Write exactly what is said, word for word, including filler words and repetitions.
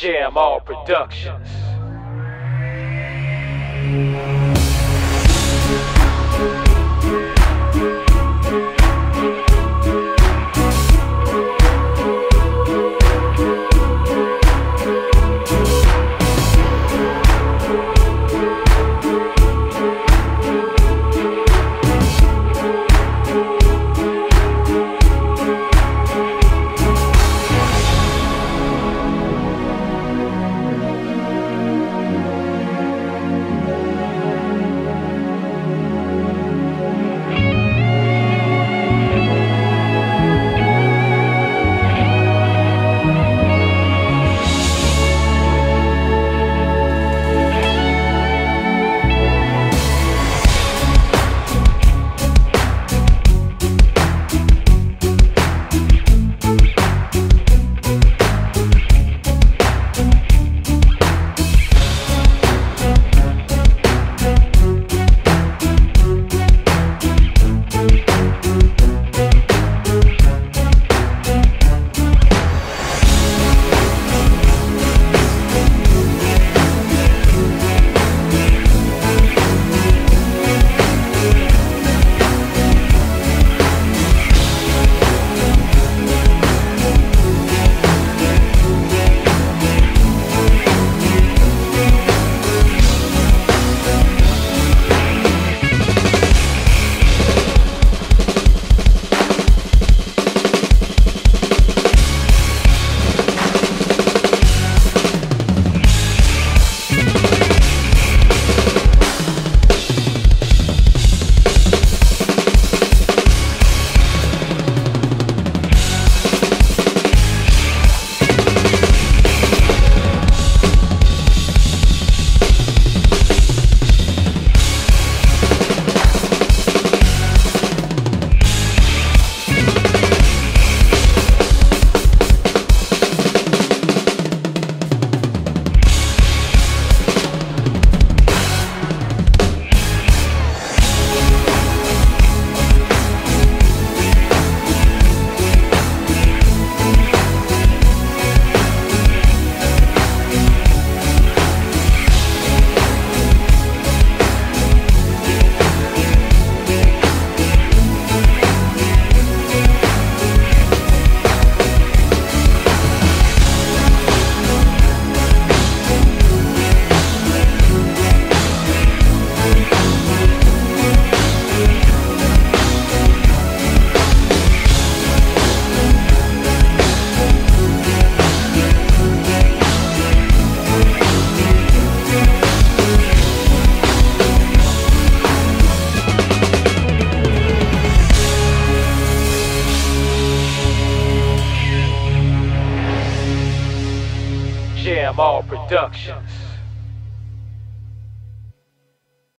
Jam-All Productions. Jam-All Productions.